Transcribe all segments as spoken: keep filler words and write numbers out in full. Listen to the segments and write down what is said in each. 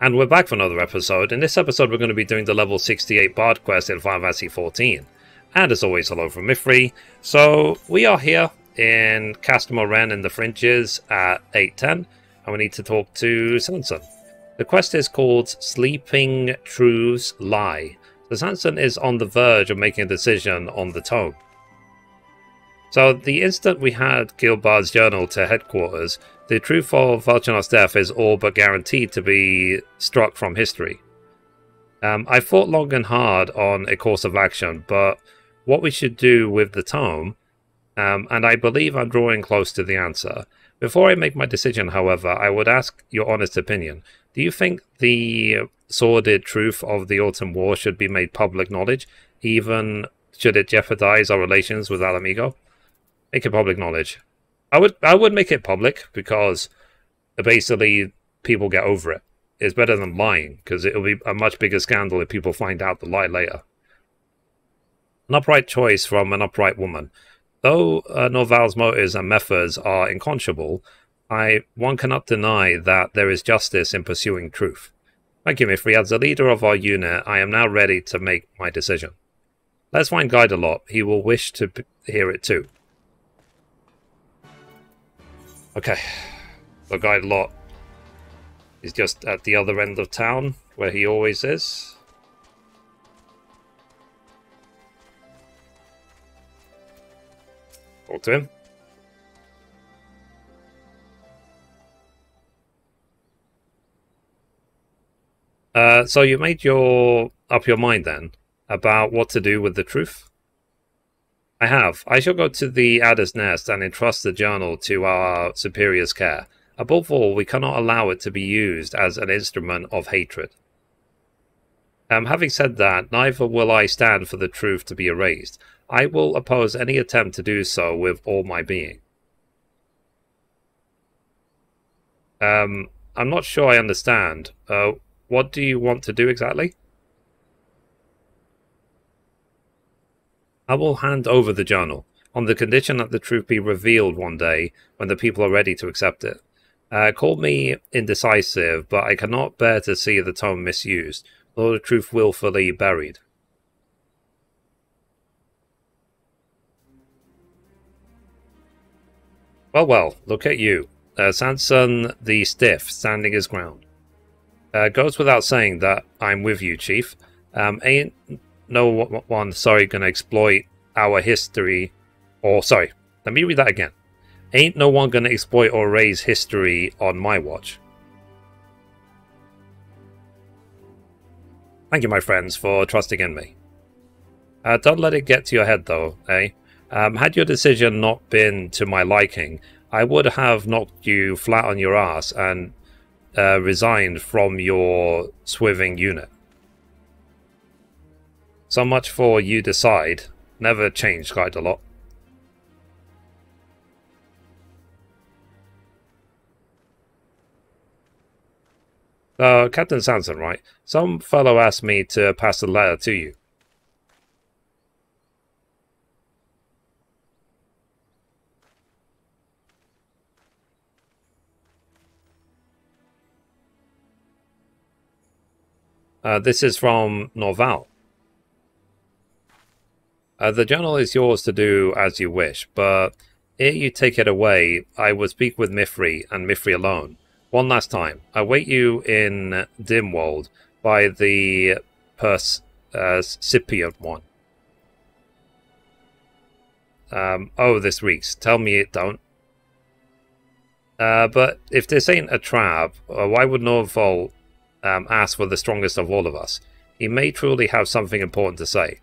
And we're back for another episode. In this episode we're going to be doing the level sixty-eight Bard quest in Final Fantasy fourteen. And as always, hello from Mithrie. So we are here in Castamorren in the Fringes at eight ten, and we need to talk to Sanson. The quest is called Sleeping Truths Lie. So Sanson is on the verge of making a decision on the tome. So the instant we had Gilbard's journal to headquarters, the truth of Valchanar's death is all but guaranteed to be struck from history. Um, I thought long and hard on a course of action, but what we should do with the tome, um, and I believe I'm drawing close to the answer. Before I make my decision, however, I would ask your honest opinion. Do you think the sordid truth of the Autumn War should be made public knowledge, even should it jeopardize our relations with Alamigo? Make it public knowledge. I would I would make it public, because basically people get over it. It's better than lying, because it'll be a much bigger scandal if people find out the lie later. An upright choice from an upright woman. Though uh, Norval's motives and methods are inconscionable, I one cannot deny that there is justice in pursuing truth. Thank you, Mifriad. As the leader of our unit, I am now ready to make my decision. Let's find Guydelot. He will wish to hear it too. Okay, so Guydelot is just at the other end of town, where he always is. Talk to him. Uh, so you made your up your mind then about what to do with the truth? I have. I shall go to the Adder's Nest and entrust the journal to our superior's care. Above all, we cannot allow it to be used as an instrument of hatred. Um, having said that, neither will I stand for the truth to be erased. I will oppose any attempt to do so with all my being. Um, I'm not sure I understand. Uh, what do you want to do exactly? I will hand over the journal, on the condition that the truth be revealed one day when the people are ready to accept it. Uh, call me indecisive, but I cannot bear to see the tome misused, nor the truth willfully buried. Well, well, look at you. Uh, Sanson the Stiff, standing his ground. Uh, goes without saying that I'm with you, Chief. Um, ain't... No one, sorry, gonna exploit our history, or sorry, let me read that again. Ain't no one gonna exploit or erase history on my watch. Thank you, my friends, for trusting in me. Uh, don't let it get to your head, though, eh? Um, had your decision not been to my liking, I would have knocked you flat on your ass and uh, resigned from your swiving unit. So much for you decide. Never changed quite a lot. Uh, Captain Sanson, right? Some fellow asked me to pass a letter to you. Uh, this is from Norval. Uh, the journal is yours to do as you wish, but ere you take it away, I will speak with Mithrie, and Mithrie alone. One last time, I wait you in Dimwald by the Percipient one. Um, oh, this week's. Tell me it don't. Uh, but if this ain't a trap, uh, why would Norval um, ask for the strongest of all of us? He may truly have something important to say.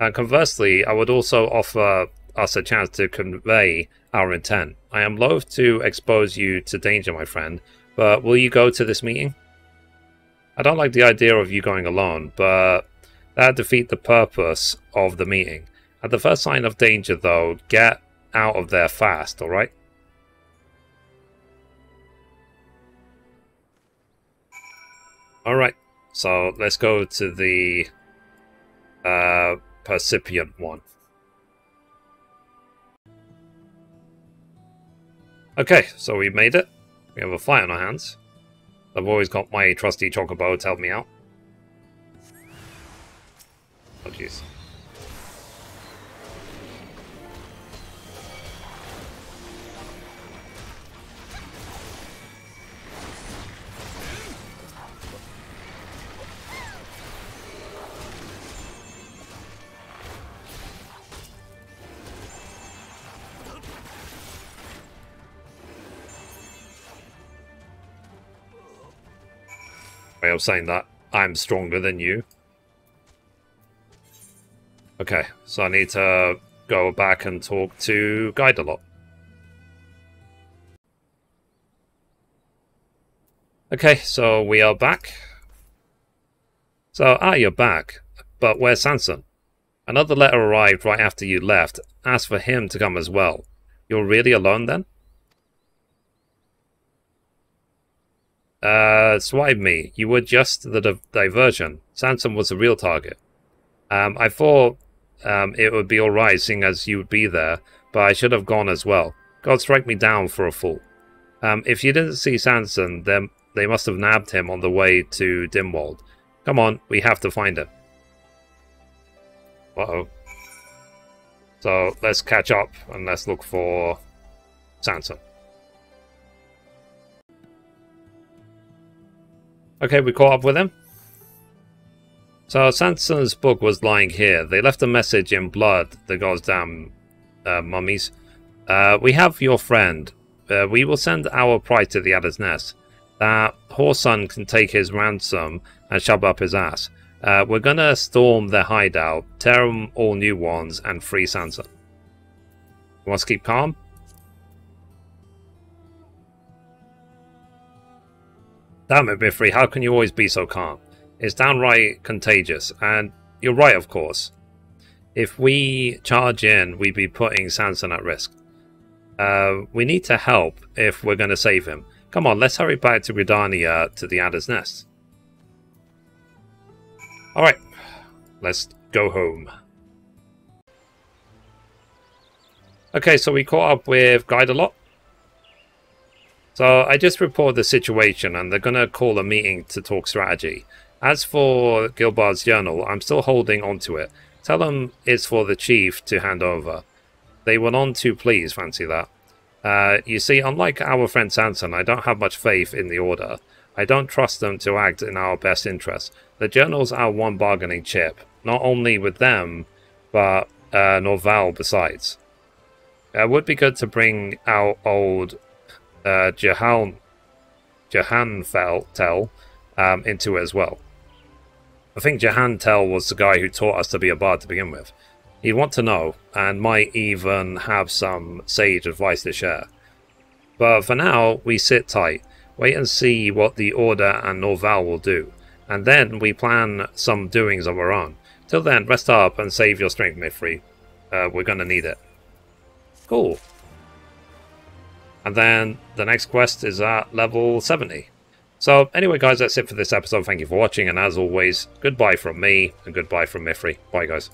And conversely, I would also offer us a chance to convey our intent. I am loath to expose you to danger, my friend, but will you go to this meeting? I don't like the idea of you going alone, but that defeats the purpose of the meeting. At the first sign of danger, though, get out of there fast, alright? Alright, so let's go to the... Uh... Percipient one. Okay, so we made it. We have a fight on our hands. I've always got my trusty chocobo to help me out. Oh, jeez. I'm saying that I'm stronger than you. Okay, so I need to go back and talk to Guydelot. Okay, so we are back. So, ah, you're back. But where's Sanson? Another letter arrived right after you left. Asked for him to come as well. You're really alone then? Uh, swipe me. You were just the di diversion. Sanson was the real target. Um, I thought um, it would be alright seeing as you would be there, but I should have gone as well. God strike me down for a fool. Um, if you didn't see Sanson, then they must have nabbed him on the way to Dimwald. Come on, we have to find him. Uh-oh. So, let's catch up and let's look for Sanson. Okay, we caught up with him. So Sanson's book was lying here. They left a message in blood, the goddamn uh, mummies. Uh, we have your friend. Uh, we will send our prize to the Adder's Nest. That whore son can take his ransom and shove up his ass. Uh, we're gonna storm their hideout, tear them all new ones, and free Sanson. You want to keep calm? Damn it, Mithrie, how can you always be so calm? It's downright contagious, and you're right, of course. If we charge in, we'd be putting Sanson at risk. Uh, we need to help if we're going to save him. Come on, let's hurry back to Gridania to the Adder's Nest. Alright, let's go home. Okay, so we caught up with Guydelot. So I just reported the situation and they're going to call a meeting to talk strategy. As for Gilbard's journal, I'm still holding on to it. Tell them it's for the chief to hand over. They were none too pleased, fancy that. Uh, you see, unlike our friend Sanson, I don't have much faith in the order. I don't trust them to act in our best interest. The journals are one bargaining chip, not only with them, but uh, Norval besides. It would be good to bring our old... Uh, Jehan, Jehantel um, into it as well. I think Jehantel was the guy who taught us to be a bard to begin with. He'd want to know, and might even have some sage advice to share. But for now, we sit tight, wait and see what the Order and Norval will do, and then we plan some doings of our own. Till then, rest up and save your strength, Mithrie. Uh, we're gonna need it. Cool. And then the next quest is at level seventy. So anyway, guys, that's it for this episode. Thank you for watching. And as always, goodbye from me and goodbye from Mithrie. Bye, guys.